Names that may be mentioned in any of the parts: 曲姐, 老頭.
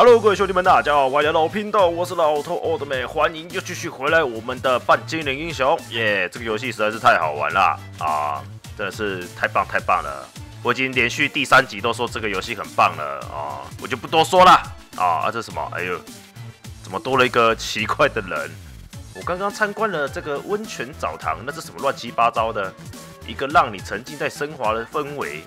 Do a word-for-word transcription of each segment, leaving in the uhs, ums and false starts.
Hello， 各位兄弟们，大家好，欢迎来到老频道，我是老头奥特曼，欢迎又继续回来我们的半精灵英雄耶！ Yeah， 这个游戏实在是太好玩了啊，真的是太棒太棒了！我已经连续第三集都说这个游戏很棒了啊，我就不多说了啊。啊，这是什么？哎呦，怎么多了一个奇怪的人？我刚刚参观了这个温泉澡堂，那是什么乱七八糟的一个让你沉浸在升华的氛围？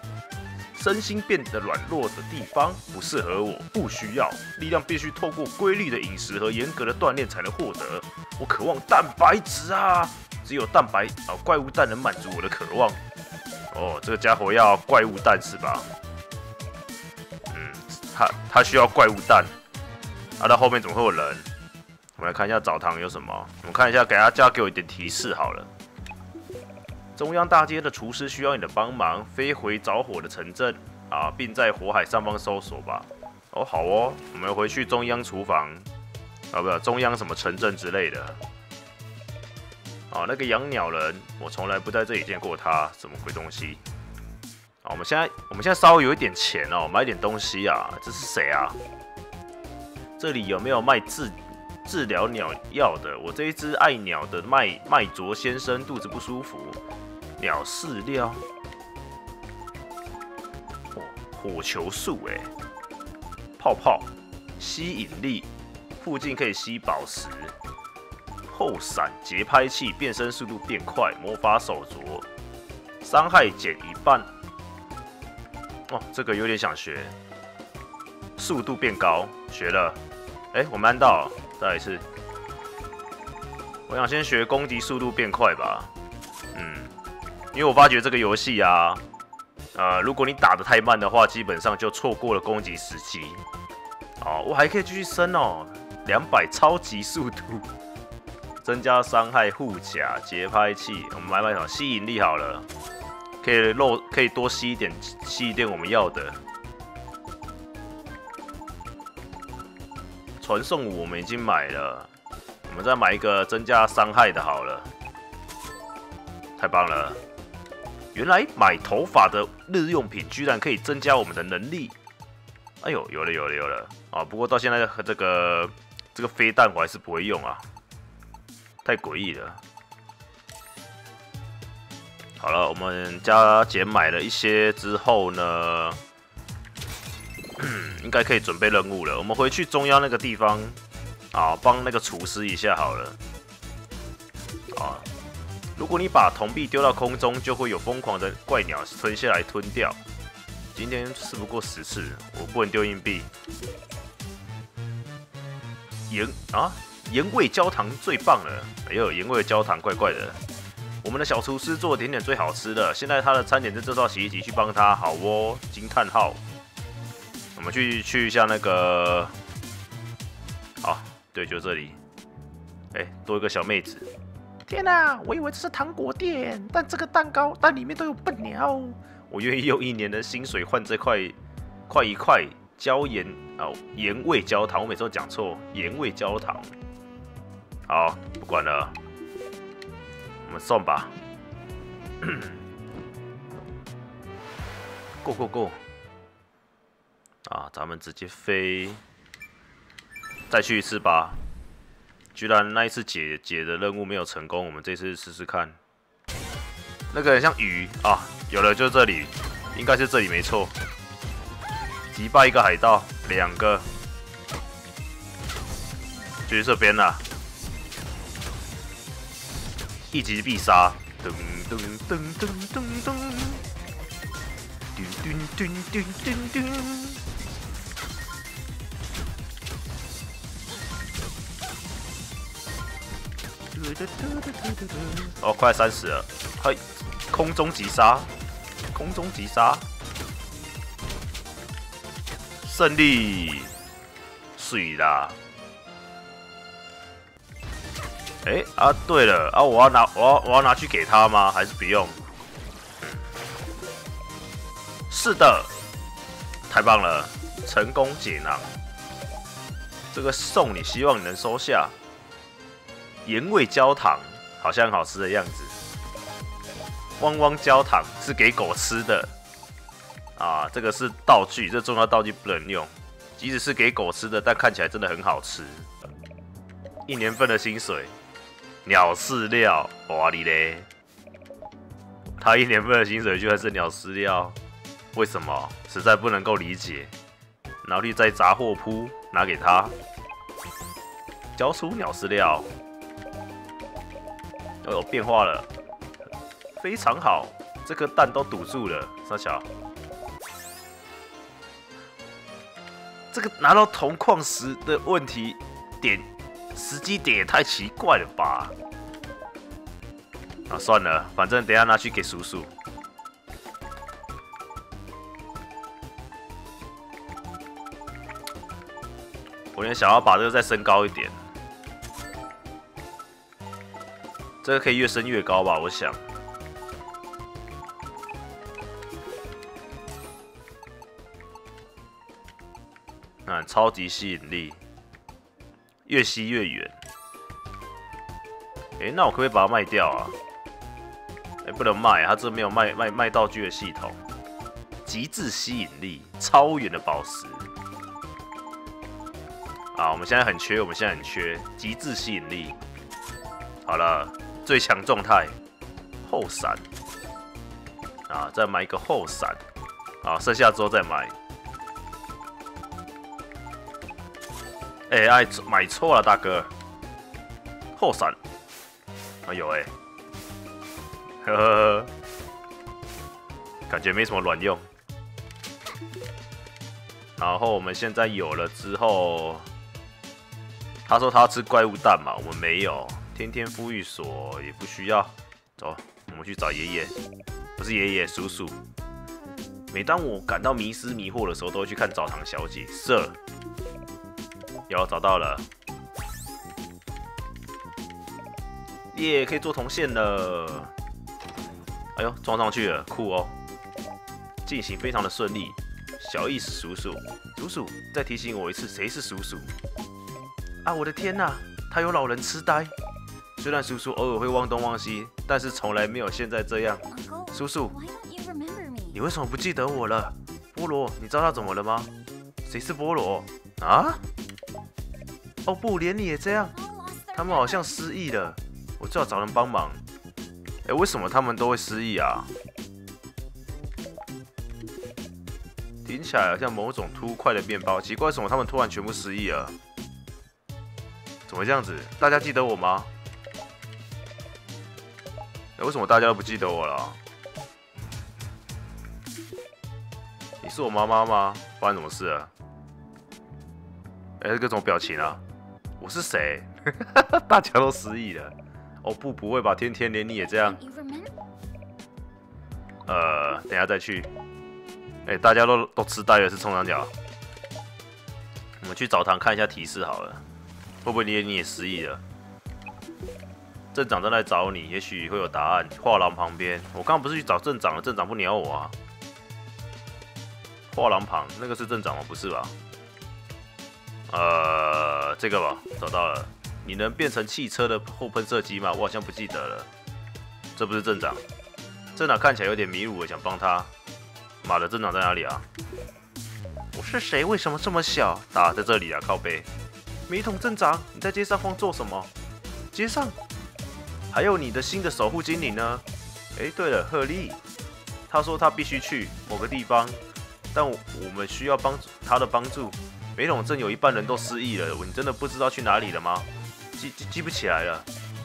身心变得软弱的地方不适合我，不需要力量，必须透过规律的饮食和严格的锻炼才能获得。我渴望蛋白质啊，只有蛋白啊、哦，怪物蛋能满足我的渴望。哦，这个家伙要怪物蛋是吧？嗯，他他需要怪物蛋。啊，到后面怎么会有人？我们来看一下澡堂有什么。我们看一下，给他加给我一点提示好了。 中央大街的厨师需要你的帮忙，飞回着火的城镇啊，并在火海上方搜索吧。哦，好哦，我们回去中央厨房，啊，不是中央什么城镇之类的。啊，那个养鸟人，我从来不在这里见过他，什么鬼东西？啊，我们现在我们现在稍微有一点钱哦，买点东西啊。这是谁啊？这里有没有卖自？ 治疗鸟药的，我这一只爱鸟的麦麦卓先生肚子不舒服，鸟饲料，哦、火球术哎、欸，泡泡，吸引力，附近可以吸宝石，后闪节拍器，变身速度变快，魔法手镯，伤害减一半，哦，这个有点想学，速度变高，学了，哎、欸，我们按到。 再一次，我想先学攻击速度变快吧。嗯，因为我发觉这个游戏啊，呃，如果你打得太慢的话，基本上就错过了攻击时机。哦，我还可以继续升哦， 两百超级速度，增加伤害、护甲、节拍器。我们买买什么吸引力好了，可以漏，可以多吸一点，吸一点我们要的。 传送舞我们已经买了，我们再买一个增加伤害的好了，太棒了！原来买头发的日用品居然可以增加我们的能力。哎呦，有了有了有了啊！不过到现在这个这个飞弹我还是不会用啊，太诡异了。好了，我们加减买了一些之后呢？ 应该可以准备任务了。我们回去中央那个地方啊，帮那个厨师一下好了。啊，如果你把铜币丢到空中，就会有疯狂的怪鸟吞下来吞掉。今天事不过十次，我不能丢硬币。盐啊，盐味焦糖最棒了。哎呦，盐味焦糖怪怪的。我们的小厨师做的甜点最好吃的，现在他的餐点在这套洗衣机去帮他，好哦，惊叹号。 我们去去一下那个，好，对，就这里。哎、欸，多一个小妹子。天哪、啊，我以为这是糖果店，但这个蛋糕但里面都有笨鸟。我愿意用一年的薪水换这块，块一块椒盐哦，盐味焦糖。我每次都讲错，盐味焦糖。好，不管了，我们送吧。Go go go！ 啊，咱们直接飞，再去一次吧。居然那一次解解的任务没有成功，我们这次试试看。那个很像鱼啊，有了，就这里，应该是这里没错。击败一个海盗，两个，就是这边啦。一击必杀，噔噔噔噔噔噔，噔噔噔噔噔。 哦，快三十了！嘿，空中击杀，空中击杀，胜利，水啦！哎、欸、啊，对了啊，我要拿，我要我要拿去给他吗？还是不用？是的，太棒了，成功解囊。这个送你，希望你能收下。 盐味焦糖好像很好吃的样子，汪汪焦糖是给狗吃的啊，这个是道具，这重要道具不能用。即使是给狗吃的，但看起来真的很好吃。一年份的薪水，鸟饲料，哇哩嘞！他一年份的薪水居然是鸟饲料，为什么？实在不能够理解。脑力在杂货铺拿给他，交出鸟饲料。哦呦，变化了，非常好，这颗蛋都堵住了，三小。 这个拿到铜矿石的问题点，时机点也太奇怪了吧？啊，算了，反正等一下拿去给叔叔。我也想要把这个再升高一点，这个可以越升越高吧？我想。 嗯，超级吸引力，越吸越远。哎、欸，那我可不可以把它卖掉啊？哎、欸，不能卖，它这没有卖卖卖道具的系统。极致吸引力，超远的宝石。啊，我们现在很缺，我们现在很缺极致吸引力。好了，最强状态，后闪。啊，再买一个后闪。啊，剩下之后再买。 哎、欸，哎，买错了，大哥。后闪，哎呦哎，呵呵呵，感觉没什么卵用。然后我们现在有了之后，他说他要吃怪物蛋嘛，我们没有。天天富裕所也不需要。走，我们去找爷爷，不是爷爷，叔叔。每当我感到迷失迷惑的时候，都会去看澡堂小姐。Sir。 有找到了，耶、yeah, ！可以做铜线了。哎呦，撞上去了，酷哦！进行非常的顺利。小意思，叔叔，叔叔再提醒我一次，谁是叔叔？啊，我的天哪、啊，他有老人痴呆。虽然叔叔偶尔会忘东忘西，但是从来没有现在这样。叔叔，你为什么不记得我了？菠萝，你知道他怎么了吗？谁是菠萝啊？ 哦不，连你也这样，他们好像失忆了，我最好找人帮忙。哎、欸，为什么他们都会失忆啊？听起来好像某种凸块的面包，奇怪，为什么他们突然全部失忆了？怎么这样子？大家记得我吗？欸、为什么大家都不记得我了、啊？你是我妈妈吗？发生什么事了？哎、欸，各种表情啊！我是谁？大家都失忆了。哦不，不会吧？天天连你也这样。呃，等一下再去。哎、欸，大家都都痴呆了，是冲上脚。我们去澡堂看一下提示好了。会不会连你也失忆了？镇长正在找你，也许会有答案。画廊旁边，我刚刚不是去找镇长了？镇长不鸟我啊。画廊旁那个是镇长吗？不是吧？ 呃，这个吧，找到了。你能变成汽车的后喷射机吗？我好像不记得了。这不是镇长，镇长看起来有点迷路，我想帮他。妈的，镇长在哪里啊？我是谁？为什么这么小？啊，在这里啊，靠背。美瞳镇长，你在街上晃做什么？街上？还有你的新的守护精灵呢？哎，对了，赫利，他说他必须去某个地方，但我我们需要帮他的帮助。 梅陇镇有一半人都失忆了，你真的不知道去哪里了吗？记记记不起来了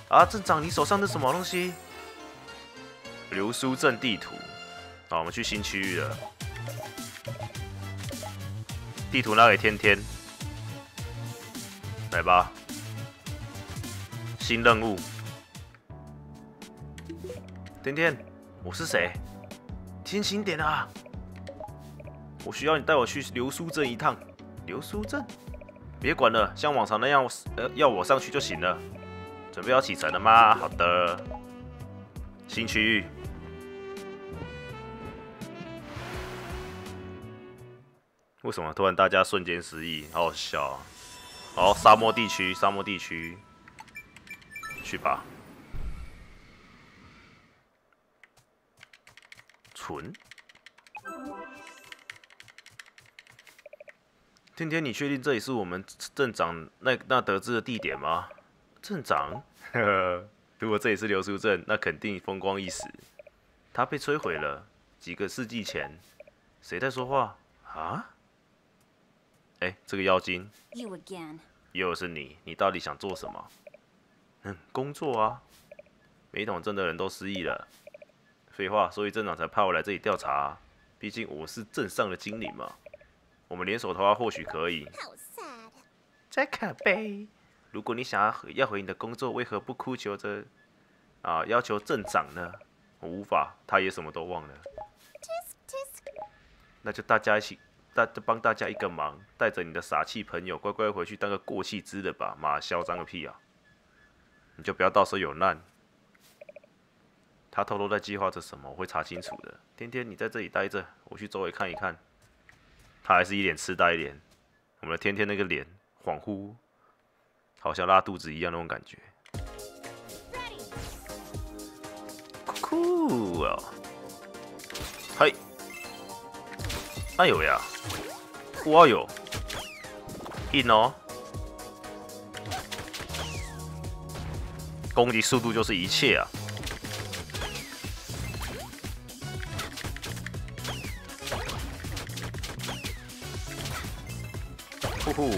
啊！镇长，你手上是什么东西？流苏镇地图。好，我们去新区域了。地图拿给天天，来吧。新任务。天天，我是谁？清醒点啊！我需要你带我去流苏镇一趟。 流苏镇，别管了，像往常那样，呃，要我上去就行了。准备要启程了吗？好的。新区域。为什么突然大家瞬间失忆？好好笑啊。好，沙漠地区，沙漠地区，去吧。存。天天，你确定这里是我们镇长那那得知的地点吗？镇长？呵呵，如果这里是流苏镇，那肯定风光一时。它被摧毁了，几个世纪前。谁在说话？啊？哎、欸，这个妖精。You again. 又是你，你到底想做什么？嗯，工作啊。美统镇的人都失忆了。废话，所以镇长才派我来这里调查、啊，毕竟我是镇上的精灵嘛。 我们联手的话，或许可以。真可悲！如果你想要要回你的工作，为何不哭求着啊、呃、要求镇长呢？我无法，他也什么都忘了。那就大家一起，大就帮大家一个忙，带着你的傻气朋友乖乖回去当个过气之人吧！妈，嚣张个屁啊！你就不要到时候有难。他偷偷在计划着什么，我会查清楚的。天天，你在这里待着，我去周围看一看。 他还是一脸痴呆脸，我们的天天那个脸恍惚，好像拉肚子一样那种感觉。酷啊！嗨！哎呦呀！哇哟！硬哦！攻击速度就是一切啊！ 呼！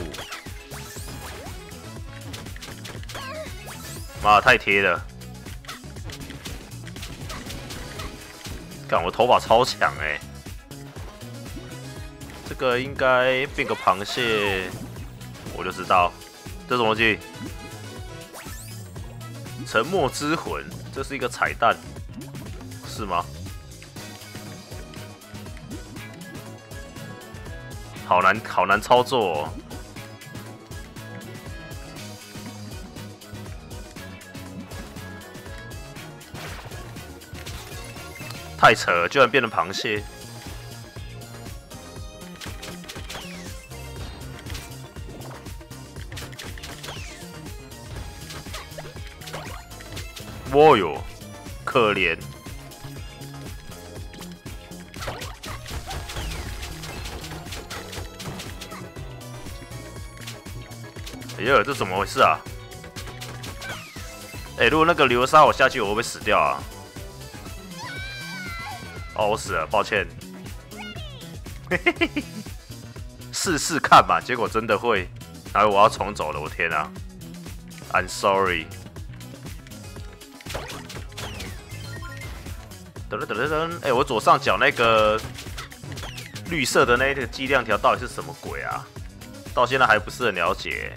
妈，太贴了！干，我头发超强哎、欸！这个应该变个螃蟹，我就知道。这什么东西？沉默之魂，这是一个彩蛋，是吗？好难，好难操作哦！ 太扯了，居然变成螃蟹！哇哟，可怜！哎呀，这怎么回事啊？哎、欸，如果那个流沙我下去，我会不会死掉啊？ 哦，我死了，抱歉。试试看吧，结果真的会。哎，我要重走了，我天啊 ！I'm sorry。噔噔噔噔，哎、欸，我左上角那个绿色的那个计量条到底是什么鬼啊？到现在还不是很了解。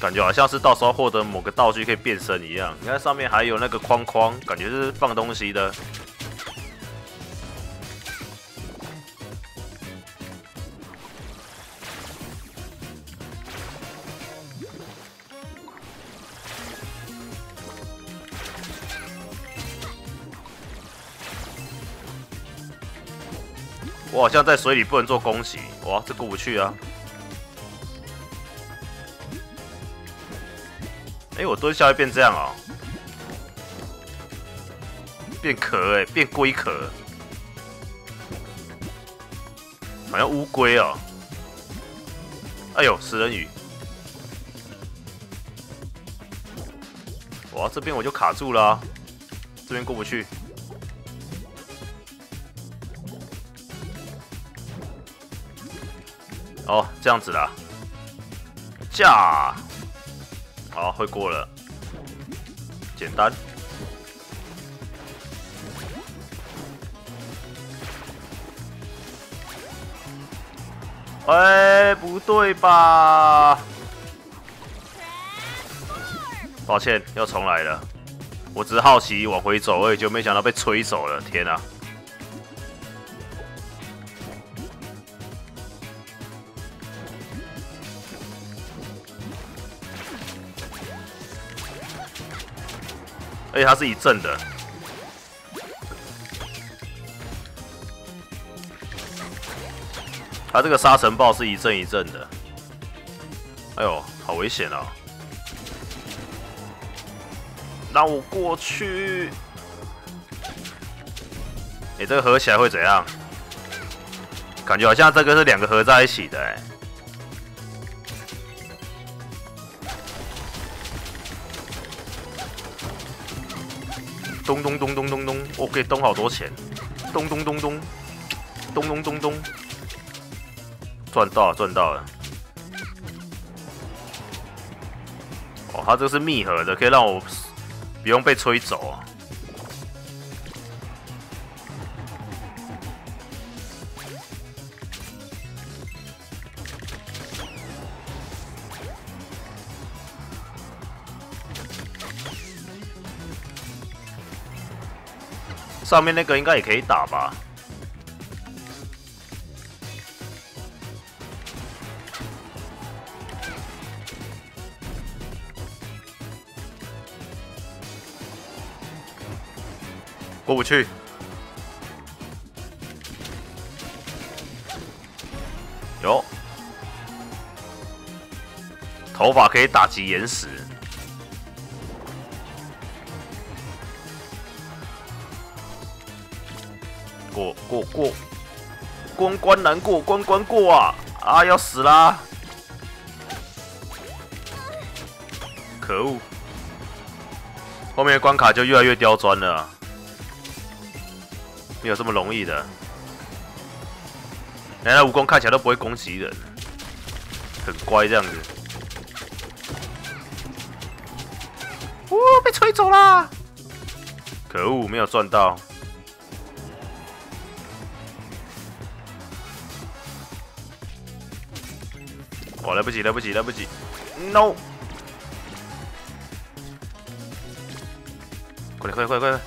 感觉好像是到时候获得某个道具可以变身一样。你看上面还有那个框框，感觉是放东西的。我好像在水里不能做攻击，哇，这过不去啊！ 哎、欸，我蹲下会变这样哦、喔，变壳哎、欸，变龟壳，好像乌龟哦。哎呦，食人鱼！哇，这边我就卡住了、啊，这边过不去。哦，这样子啦，驾！ 好，会过了，简单。哎、欸，不对吧？抱歉，要重来了。我只是好奇往回走而已，就没想到被吹走了。天啊！而且它是一阵的，它这个沙尘暴是一阵一阵的。哎呦，好危险啊！让我过去。哎、欸，这个合起来会怎样？感觉好像这个是两个合在一起的、欸。咚咚咚咚咚咚，我可以咚好多钱。咚咚咚咚，咚咚咚咚，赚到了，赚到了。 哦，它这个是密合的，可以让我不用被吹走啊。上面那个应该也可以打吧？过不去，有头发可以打击岩石，过过过，关关难过关关过啊啊要死啦！可恶，后面的关卡就越来越刁钻了啊。 没有这么容易的，人家蜈蚣看起来都不会攻击人，很乖这样子。哦，被吹走啦！可恶，没有赚到。哇，来不及，来不及，来不及 ！No！ 快点，快快快快！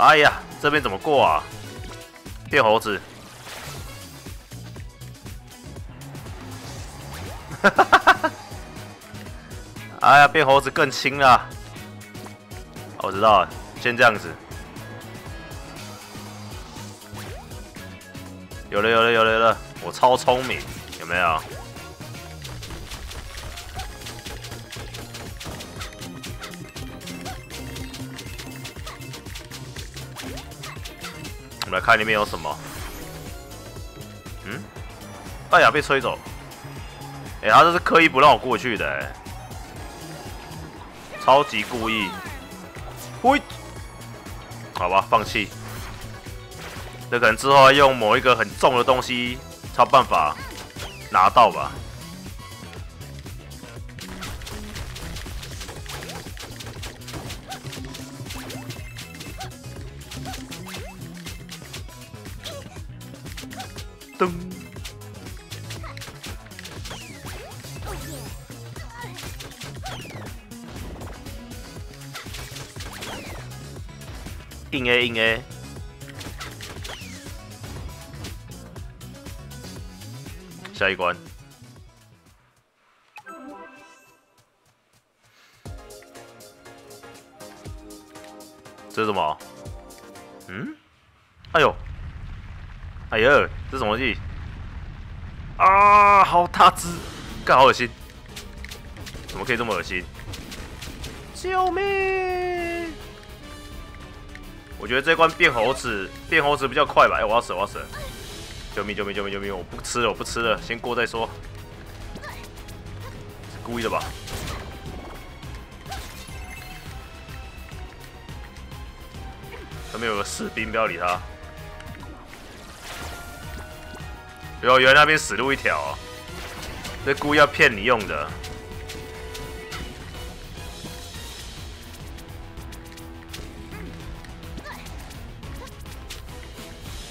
哎呀，这边怎么过啊？变猴子！哈哈哈哈！哎呀，变猴子更轻啦。我知道了，先这样子。有了，有了，有了，有了！我超聪明，有没有？我们来看里面有什么。嗯，哎呀，被吹走。哎、欸，他这是刻意不让我过去的、欸，超级故意。喂，好吧，放弃。这可能之后要用某一个很重的东西才有办法拿到吧。噔！硬 A 硬 A！ 下一关。这是什么？嗯？哎呦！ 哎呀，这什么东西？啊，好大只，干好恶心！怎么可以这么恶心？救命！我觉得这关变猴子，变猴子比较快吧。哎、欸，我要死，我要死！救命！救命！救命！救命！我不吃了，我不吃了，先过再说。是故意的吧？上面有个士兵，不要理他。 有，原来那边死路一条、喔，这故意要骗你用的。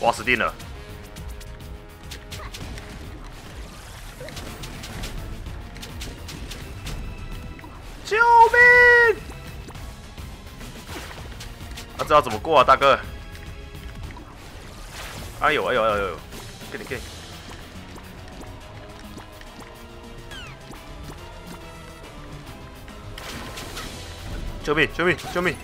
哇，死定了！救命！啊，这要怎么过啊，大哥？哎呦哎呦哎呦！给你给你。 救命！救命！救命！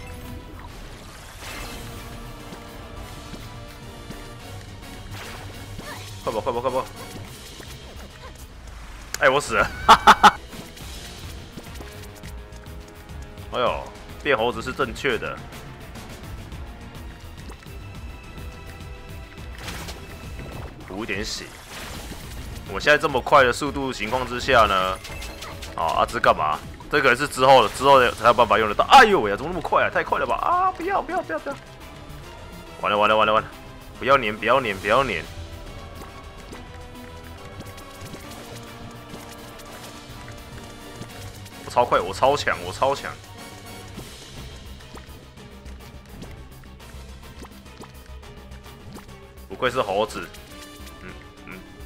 快跑！快跑！快跑！哎，我死了！哈哈哈。哎呦，变猴子是正确的。补一点血。我现在这么快的速度情况之下呢，啊，阿芝干嘛？这可能是之后的，之后才有办法用得到。哎呦喂呀，怎么那么快啊？太快了吧！啊，不要不要不要不要！完了完了完了完了！不要粘不要粘不要粘！我超快，我超强，我超强！不愧是猴子，嗯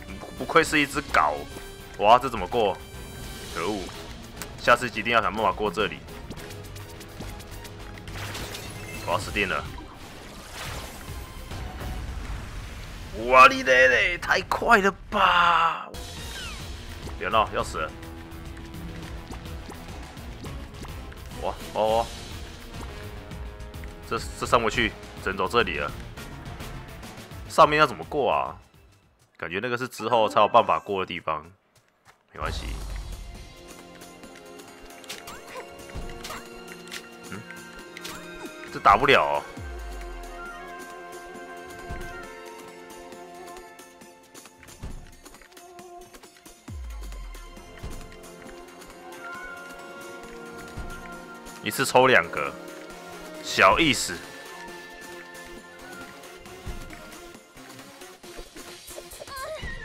嗯，不愧是一只狗。哇，这怎么过？可恶！下次一定要想办法过这里。我要死定了！哇哩嘞嘞，太快了吧！别闹，要死了！哇哦！这这上不去，只能走这里了。上面要怎么过啊？感觉那个是之后才有办法过的地方。没关系。 这打不了、哦，一次抽两个，小意思。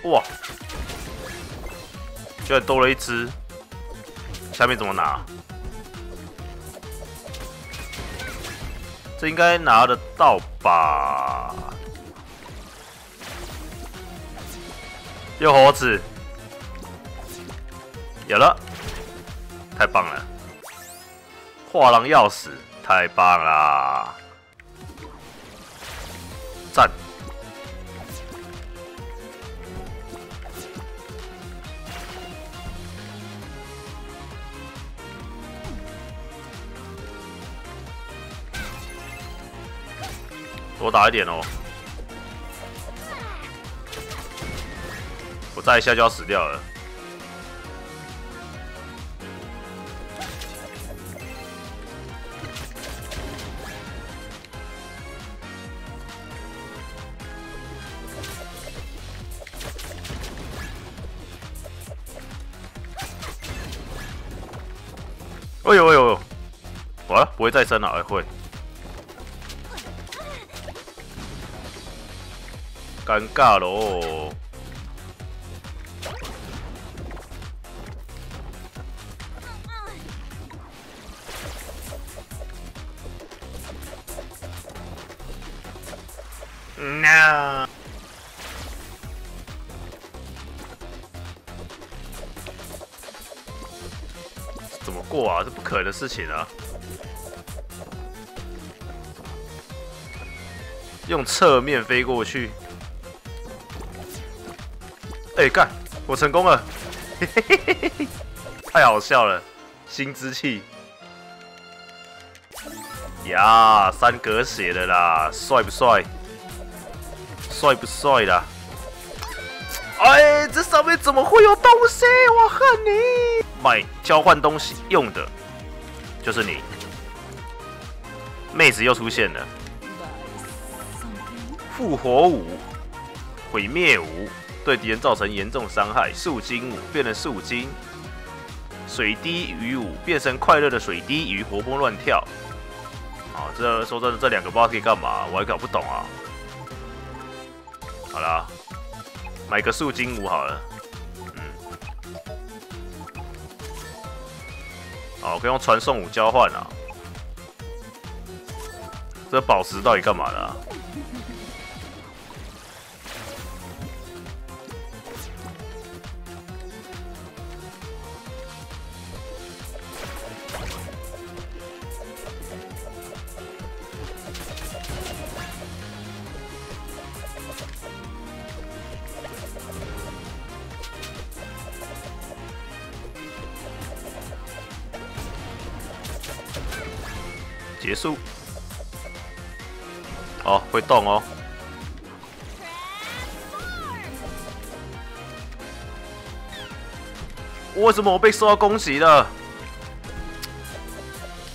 哇，居然多了一只，下面怎么拿？ 这应该拿得到吧？有猴子，有了，太棒了！画廊钥匙，太棒啦！赞！多打一点哦！我再一下就要死掉了。哎呦哎呦！完了，不会再生了，哎会。 尴尬喽！那怎么过啊？这不可能的事情啊！用侧面飞过去。 哎干、欸！我成功了，嘿嘿嘿嘿嘿！太好笑了，新之气呀，三格血的啦，帅不帅？帅不帅啦？哎，这上面怎么会有东西？我恨你！买交换东西用的，就是你。妹子又出现了，复活舞，毁灭舞。 对敌人造成严重伤害。树精舞变成树精，水滴鱼舞变成快乐的水滴鱼，活蹦乱跳。啊，这说真的，这两个不知道可以干嘛，我还搞不懂啊。好啦，买个树精舞好了。嗯。哦，可以用传送舞交换啊。这宝石到底干嘛的啊？ 结束。哦，会动哦。为什么我被受到攻击了？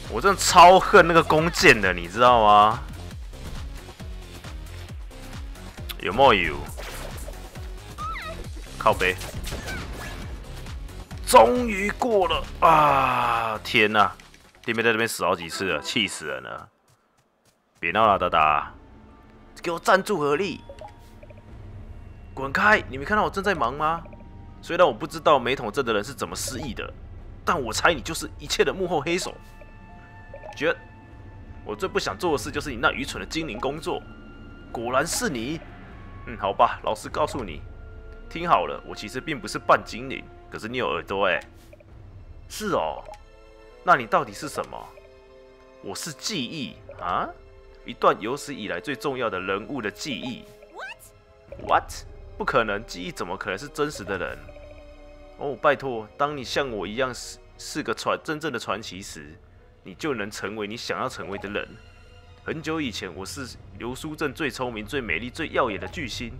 我真的超恨那个弓箭的，你知道吗？有没有？靠北！终于过了啊！天哪、啊，弟妹在这边死好几次了，气死人了！别闹了，达达，给我站住合力！滚开！你没看到我正在忙吗？虽然我不知道美统镇的人是怎么失忆的，但我猜你就是一切的幕后黑手。觉得我最不想做的事就是你那愚蠢的精灵工作，果然是你。嗯，好吧，老实告诉你，听好了，我其实并不是半精灵，可是你有耳朵哎、欸。是哦，那你到底是什么？我是记忆啊，一段有史以来最重要的人物的记忆。What？ 不可能，记忆怎么可能是真实的人？哦，拜托，当你像我一样是是个传真正的传奇时，你就能成为你想要成为的人。很久以前，我是流苏镇最聪明、最美丽、最耀眼的巨星，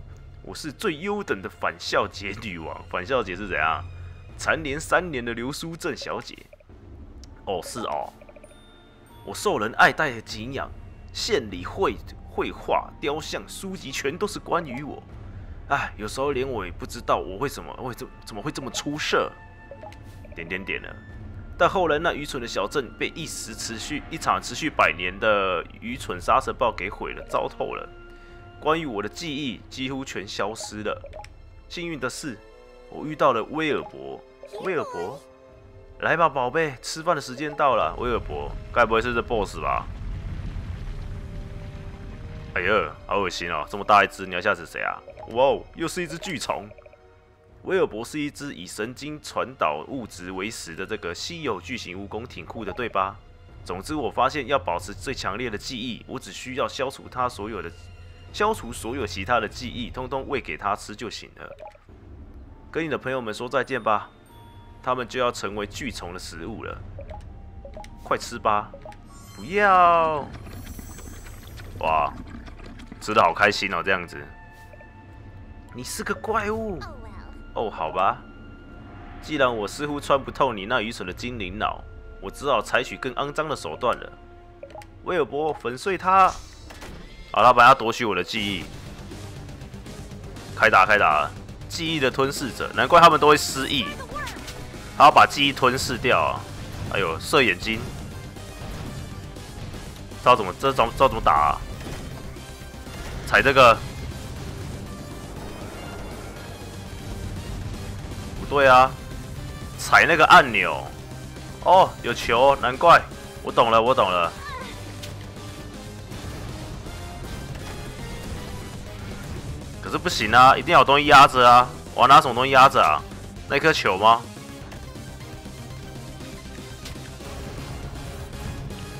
我是最优等的返校节女王。返校节是怎样？蝉联三年的流苏镇小姐。哦，是哦，我受人爱戴和敬仰，县里绘绘画、雕像、书籍全都是关于我。哎，有时候连我也不知道我为什么会怎么会这么出色，点点点了。但后来那愚蠢的小镇被一时持续一场持续百年的愚蠢沙尘暴给毁了，糟透了。关于我的记忆几乎全消失了。幸运的是，我遇到了威尔伯。威尔伯，来吧，宝贝，吃饭的时间到了。威尔伯，该不会是这 boss 吧？哎呀，好恶心哦！这么大一只，你要吓死谁啊？哇哦，又是一只巨虫！威尔伯是一只以神经传导物质为食的这个稀有巨型蜈蚣，挺酷的，对吧？总之，我发现要保持最强烈的记忆，我只需要消除它所有的、消除所有其他的记忆，通通喂给它吃就行了。跟你的朋友们说再见吧，他们就要成为巨虫的食物了。快吃吧！不要！哇！吃的好开心哦，这样子。你是个怪物哦，好吧。既然我似乎穿不透你那愚蠢的精灵脑，我只好采取更肮脏的手段了。威尔伯，粉碎他！好了，把他夺取我的记忆。开打，开打！记忆的吞噬者，难怪他们都会失忆。他要把记忆吞噬掉啊！哎呦，射眼睛！知道怎么，这招知道怎么打啊？踩这个不对啊！踩那个按钮哦，有球，难怪我懂了，我懂了。可是不行啊，一定要有东西压着啊！我要拿什么东西压着啊？那颗球吗？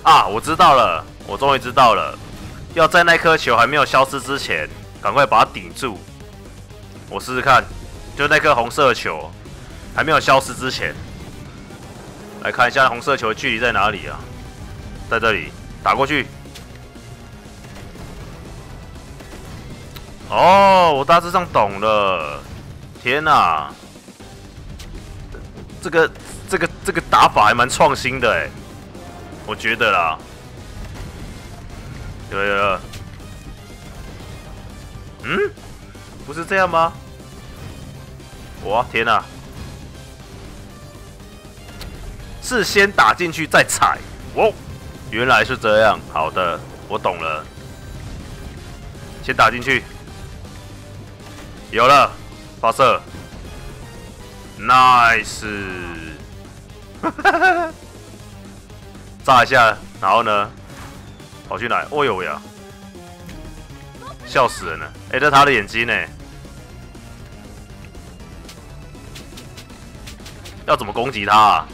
啊，我知道了，我终于知道了。要在那颗球还没有消失之前，赶快把它顶住。我试试看，就那颗红色的球还没有消失之前，来看一下红色球的距离在哪里啊？在这里，打过去。哦，我大致上懂了。天哪、啊，这个、这个、这个打法还蛮创新的哎、欸，我觉得啦。有有有，嗯，不是这样吗？哇，天哪、啊！是先打进去再踩，哦，原来是这样。好的，我懂了。先打进去，有了，发射 ，nice， 炸一下，然后呢？跑去哪？哦呦呀！笑死人了！哎、欸，这是他的眼睛呢、欸？要怎么攻击他、啊？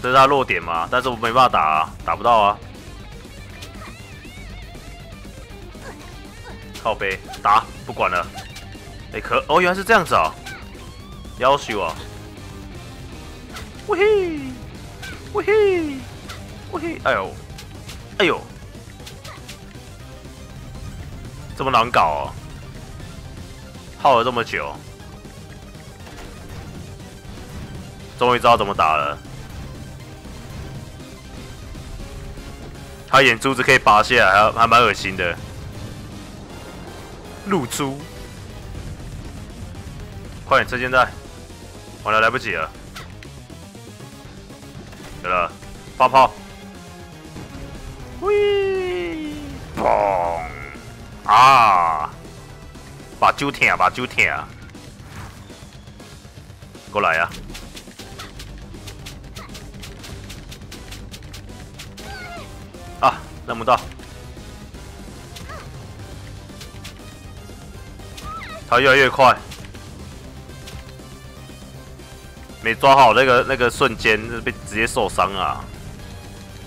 这是他弱点嘛？但是我没办法打、啊，打不到啊！靠背打，不管了。哎、欸，可哦，原来是这样子啊！要求啊！喂嘿，喂嘿。喂，哎呦，哎呦，这么难搞哦，耗了这么久，终于知道怎么打了。他眼珠子可以拔下来，还还蛮恶心的。露珠，快点，趁现在！完了，来不及了。有了，发炮！喂，砰！啊！把酒舔，把酒舔！过来呀、啊！ 啊，弄不到！他越来越快，没抓好那个那个瞬间，被直接受伤啊！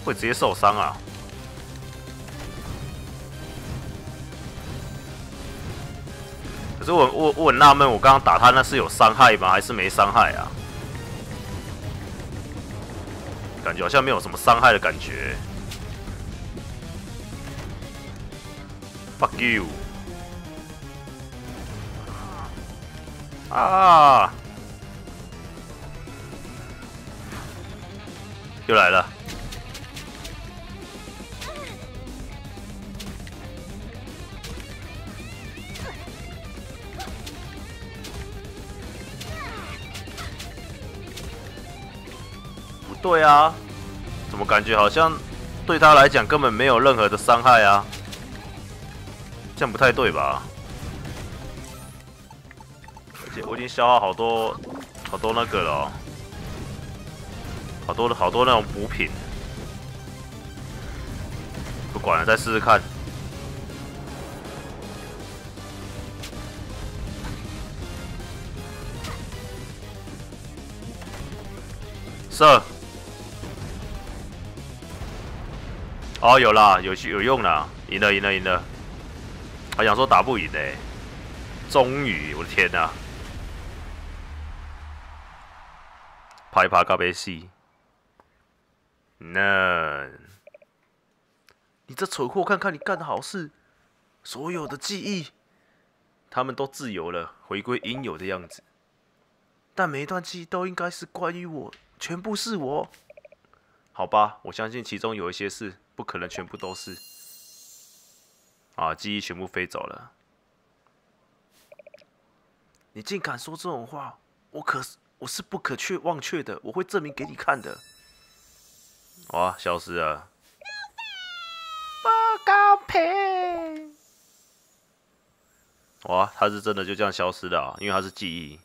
会直接受伤啊！可是我我我很纳闷，我刚刚打他那是有伤害吗？还是没伤害啊？感觉好像没有什么伤害的感觉。 Fuck you！ 啊！又来了！不对啊，怎么感觉好像对他来讲根本没有任何的伤害啊？ 这样不太对吧？而且我已经消耗好多、好多那个了、喔，好多、好多那种补品。不管了，再试试看。射！哦，有啦，有有用啦，赢了，赢了，赢了。 还想说打不赢哎、欸，终于，我的天哪、啊！拍拍咖啡戏，那，你这蠢货，看看你干的好事！所有的记忆，他们都自由了，回归应有的样子。但每一段记忆都应该是关于我，全部是我。好吧，我相信其中有一些事，不可能全部都是。 啊！记忆全部飞走了。你竟敢说这种话，我可是我是不可却忘却的，我会证明给你看的。哇！消失了。不公平！哇！他是真的就这样消失的啊，因为他是记忆。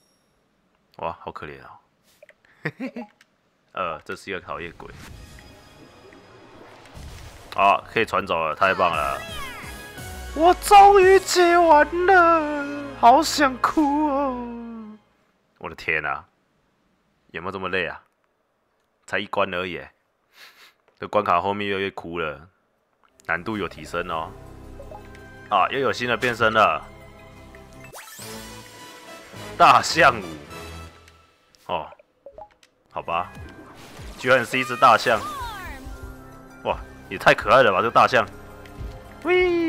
哇，好可怜啊！嘿嘿嘿。呃，这是一个讨厌鬼。啊，可以传走了，太棒了！ 我终于解完了，好想哭哦！我的天啊，有没有这么累啊？才一关而已，这关卡后面越来越苦了，难度有提升哦。啊，又有新的变身了，大象舞。哦，好吧，居然是一只大象，哇，也太可爱了吧，这大象。喂。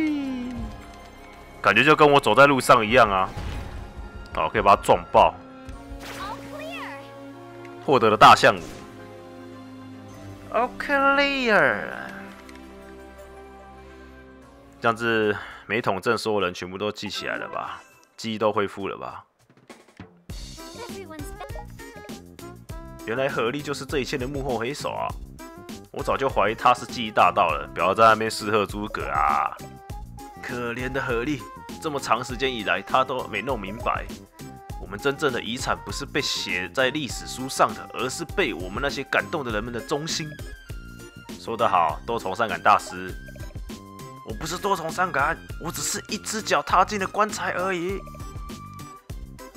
感觉就跟我走在路上一样啊！好，可以把它撞爆。获得了大象舞。All clear。这样子，每桶镇所有人全部都记起来了吧？记忆都恢复了吧？原来合力就是这一切的幕后黑手啊！我早就怀疑他是记忆大盗了，不要在那边吃喝诸葛啊！ 可怜的合力，这么长时间以来，他都没弄明白，我们真正的遗产不是被写在历史书上的，而是被我们那些感动的人们的忠心。说得好，多愁善感大师。我不是多愁善感，我只是一只脚踏进了棺材而已。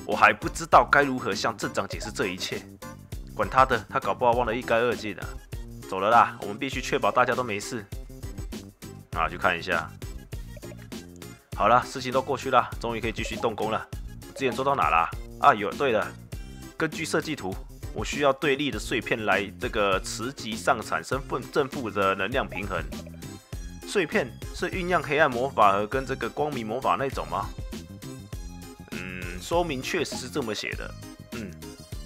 我还不知道该如何向镇长解释这一切。管他的，他搞不好忘得一干二净了。走了啦，我们必须确保大家都没事。啊，去看一下。 好了，事情都过去了，终于可以继续动工了。我之前做到哪了？啊，有，对了，根据设计图，我需要对立的碎片来这个磁极上产生正负的能量平衡。碎片是酝酿黑暗魔法和跟这个光明魔法那种吗？嗯，说明确实是这么写的。嗯，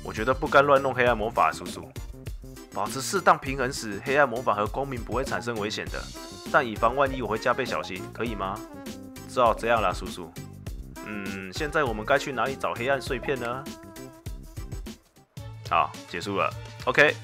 我觉得不该乱弄黑暗魔法，叔叔。保持适当平衡时，黑暗魔法和光明不会产生危险的，但以防万一，我会加倍小心，可以吗？只好这样啦，叔叔。嗯，现在我们该去哪里找黑暗碎片呢？好，结束了。OK。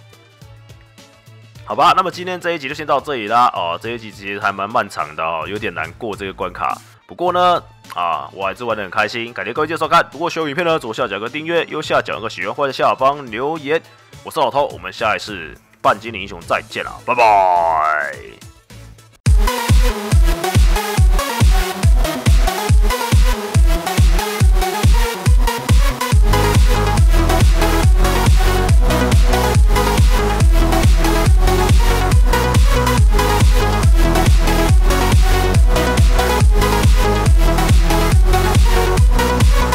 好吧，那么今天这一集就先到这里啦。哦，这一集其实还蛮漫长的哦，有点难过这个关卡。不过呢，啊，我还是玩得很开心，感谢各位的收看。如果喜欢影片呢，左下角有个订阅，右下角有个喜欢，或者下方留言。我是老头，我们下一次半精灵英雄再见啦，拜拜。